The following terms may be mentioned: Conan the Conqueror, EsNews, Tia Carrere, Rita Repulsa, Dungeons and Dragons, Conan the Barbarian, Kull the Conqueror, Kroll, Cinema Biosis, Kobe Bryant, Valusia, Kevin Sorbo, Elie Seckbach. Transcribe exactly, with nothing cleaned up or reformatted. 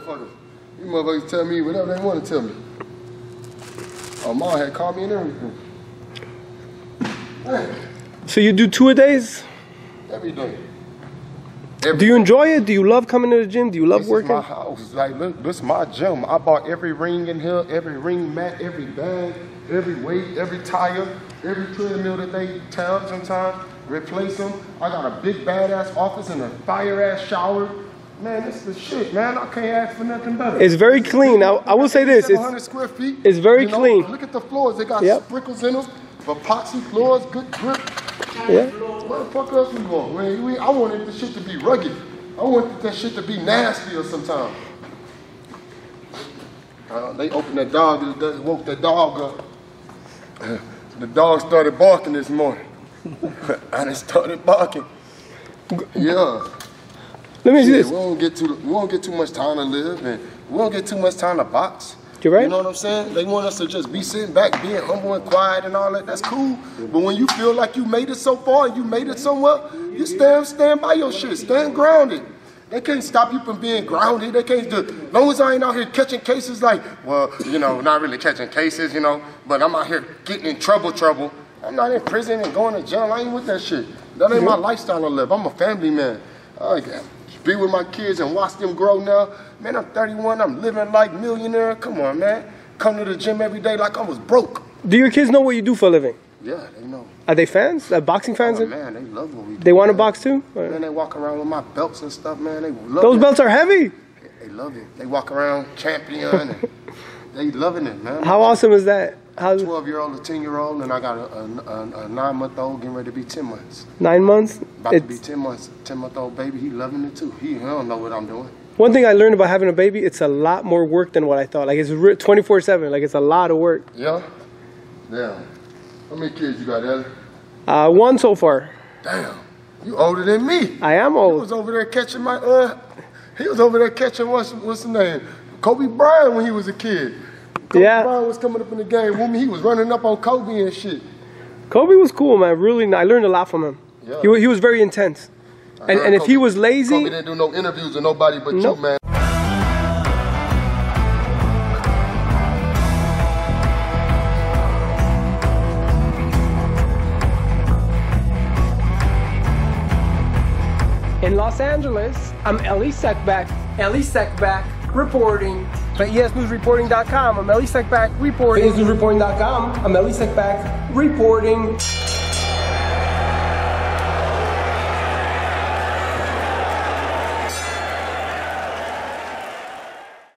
motherfuckers. You motherfuckers tell me whatever they want to tell me. Oh, mom had called me and everything. Hey. So you do two-a-days? Every day. Every do you enjoy it? Do you love coming to the gym? Do you love this working? This is my house. Like, look, this is my gym. I bought every ring in here, every ring mat, every bag, every weight, every tire, every treadmill that they tear sometimes, replace them. I got a big badass office and a fire-ass shower. Man, this is shit, man. I can't ask for nothing better. It's very clean. Now, I will say this. It's square feet. It's very you know, clean. Look at the floors. They got yep. sprinkles in them. Epoxy floors, good grip. Yeah. Where the fuck else we going? We, we, I wanted this shit to be rugged. I wanted that shit to be nasty or sometimes. Uh, they opened that dog, they woke that dog up. Uh, the dog started barking this morning. I just started barking. Yeah. Let me see yeah, this. We don't get too, we don't get too much time to live, and we don't get too much time to box. You're right. You know what I'm saying? They want us to just be sitting back, being humble and quiet and all that. That's cool. But when you feel like you made it so far, and you made it so well, you stand, stand by your shit. Stand grounded. They can't stop you from being grounded. They can't do. As long as I ain't out here catching cases, like, well, you know, not really catching cases, you know, but I'm out here getting in trouble, trouble. I'm not in prison and going to jail. I ain't with that shit. That ain't my lifestyle to live. I'm a family man. I be with my kids and watch them grow now. Man, I'm thirty-one, I'm living like millionaire. Come on, man. Come to the gym every day like I was broke. Do your kids know what you do for a living? Yeah, they know. Are they fans? Are boxing fans? Oh, man, they love what we do. They want to box too? Or? Man, they walk around with my belts and stuff, man. They love Those it. belts are heavy. They, they love it. They walk around champion. And they loving it, man. How awesome is that? How's twelve-year-old, a ten-year-old, and I got a, a, a nine-month-old getting ready to be ten months. Nine months? About it's... to be ten months. ten-month-old baby, he loving it, too. He, he don't know what I'm doing. One thing I learned about having a baby, it's a lot more work than what I thought. Like, it's twenty-four seven. Like, it's a lot of work. Yeah? Yeah. How many kids you got, Elie? Uh, one so far. Damn. You older than me. I am old. He was over there catching my, uh, he was over there catching, what's, what's his name? Kobe Bryant when he was a kid. Kobe yeah. Bryant was coming up in the game with me. He was running up on Kobe and shit. Kobe was cool, man. Really, I learned a lot from him. Yeah. He, he was very intense. I and and if Kobe, he was lazy... Kobe didn't do no interviews with nobody but nope. you, man. In Los Angeles, I'm Elie Seckbach. Elie Seckbach reporting. But E S news reporting dot com, I'm Elie Seckbach reporting. E S news reporting dot com, I'm Elie Seckbach reporting.